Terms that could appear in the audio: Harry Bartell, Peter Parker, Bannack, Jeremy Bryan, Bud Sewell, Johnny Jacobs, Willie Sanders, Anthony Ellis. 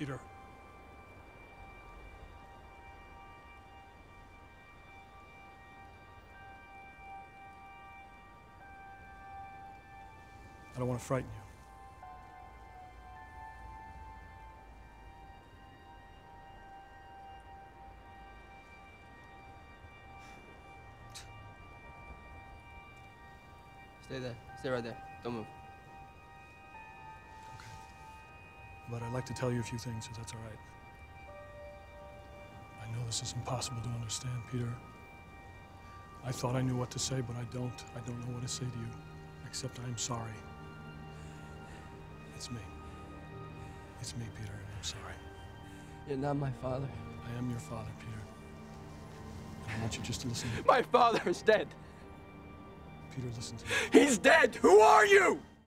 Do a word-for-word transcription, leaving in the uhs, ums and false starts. Peter. I don't want to frighten you. Stay there. Stay right there. Don't move. Okay. But I'd like to tell you a few things, if that's all right. I know this is impossible to understand, Peter. I thought I knew what to say, but I don't. I don't know what to say to you, except I'm sorry. It's me. It's me, Peter, and I'm sorry. You're not my father. I am your father, Peter. I want you just to listen to me. My father is dead. Peter, listen to me. He's dead! Who are you?